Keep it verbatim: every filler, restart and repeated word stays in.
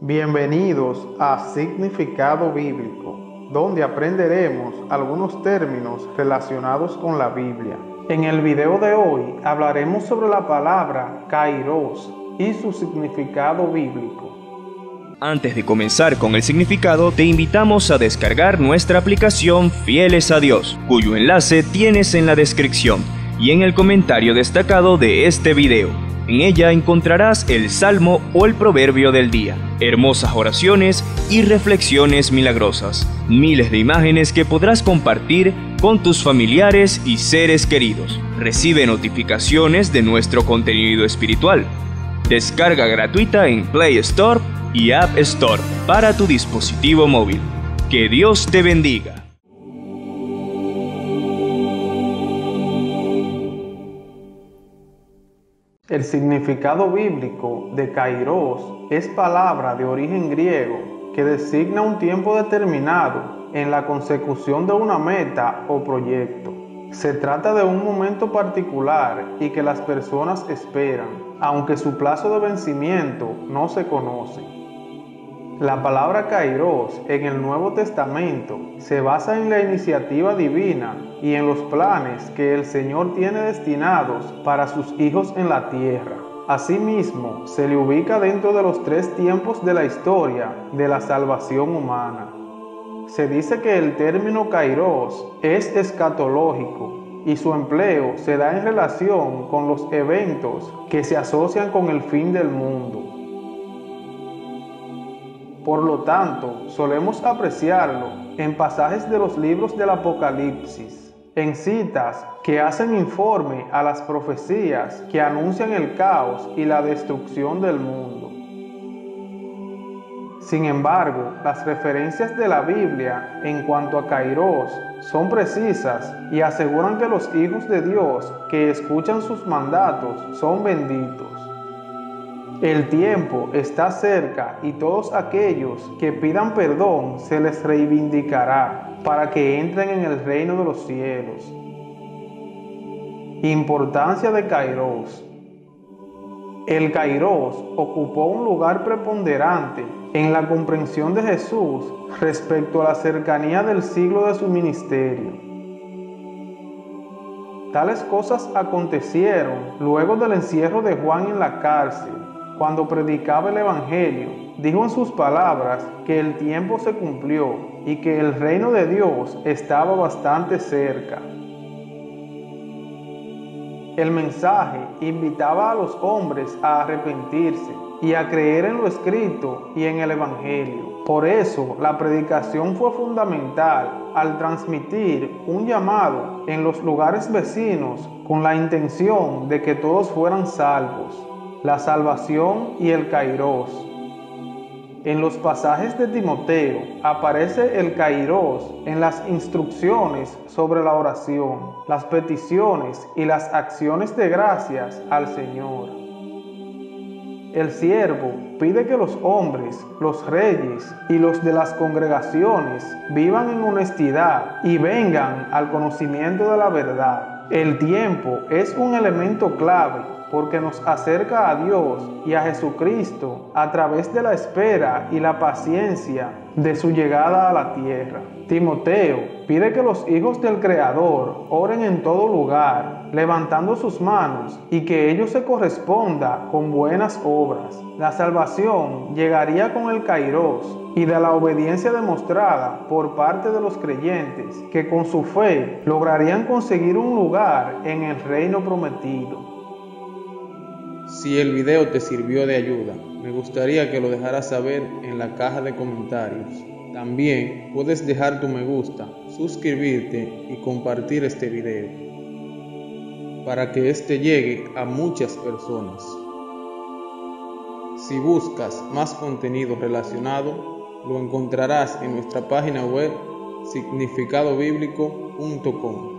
Bienvenidos a Significado Bíblico, donde aprenderemos algunos términos relacionados con la Biblia. En el video de hoy hablaremos sobre la palabra Kairós y su significado bíblico. Antes de comenzar con el significado, te invitamos a descargar nuestra aplicación Fieles a Dios, cuyo enlace tienes en la descripción y en el comentario destacado de este video. En ella encontrarás el Salmo o el Proverbio del día, hermosas oraciones y reflexiones milagrosas, miles de imágenes que podrás compartir con tus familiares y seres queridos. Recibe notificaciones de nuestro contenido espiritual. Descarga gratuita en Play Store y App Store para tu dispositivo móvil. Que Dios te bendiga. El significado bíblico de Kairós es palabra de origen griego que designa un tiempo determinado en la consecución de una meta o proyecto. Se trata de un momento particular y que las personas esperan, aunque su plazo de vencimiento no se conoce. La palabra Kairós en el Nuevo Testamento se basa en la iniciativa divina y en los planes que el Señor tiene destinados para sus hijos en la tierra. Asimismo, se le ubica dentro de los tres tiempos de la historia de la salvación humana. Se dice que el término Kairós es escatológico y su empleo se da en relación con los eventos que se asocian con el fin del mundo. Por lo tanto, solemos apreciarlo en pasajes de los libros del Apocalipsis, en citas que hacen informe a las profecías que anuncian el caos y la destrucción del mundo. Sin embargo, las referencias de la Biblia en cuanto a Kairós son precisas y aseguran que los hijos de Dios que escuchan sus mandatos son benditos. El tiempo está cerca y todos aquellos que pidan perdón se les reivindicará para que entren en el reino de los cielos. Importancia de Kairós. El Kairós ocupó un lugar preponderante en la comprensión de Jesús respecto a la cercanía del siglo de su ministerio. Tales cosas acontecieron luego del encierro de Juan en la cárcel. Cuando predicaba el Evangelio, dijo en sus palabras que el tiempo se cumplió y que el reino de Dios estaba bastante cerca. El mensaje invitaba a los hombres a arrepentirse y a creer en lo escrito y en el Evangelio. Por eso, la predicación fue fundamental al transmitir un llamado en los lugares vecinos con la intención de que todos fueran salvos. La salvación y el Kairós. En los pasajes de Timoteo aparece el Kairós en las instrucciones sobre la oración, las peticiones y las acciones de gracias al Señor. El siervo pide que los hombres, los reyes y los de las congregaciones vivan en honestidad y vengan al conocimiento de la verdad. El tiempo es un elemento clave porque nos acerca a Dios y a Jesucristo a través de la espera y la paciencia de su llegada a la tierra. Timoteo pide que los hijos del Creador oren en todo lugar, levantando sus manos, y que ello se corresponda con buenas obras. La salvación llegaría con el Kairós y de la obediencia demostrada por parte de los creyentes, que con su fe lograrían conseguir un lugar en el reino prometido. Si el video te sirvió de ayuda, me gustaría que lo dejaras saber en la caja de comentarios. También puedes dejar tu me gusta, suscribirte y compartir este video para que este llegue a muchas personas. Si buscas más contenido relacionado, lo encontrarás en nuestra página web significado bíblico punto com.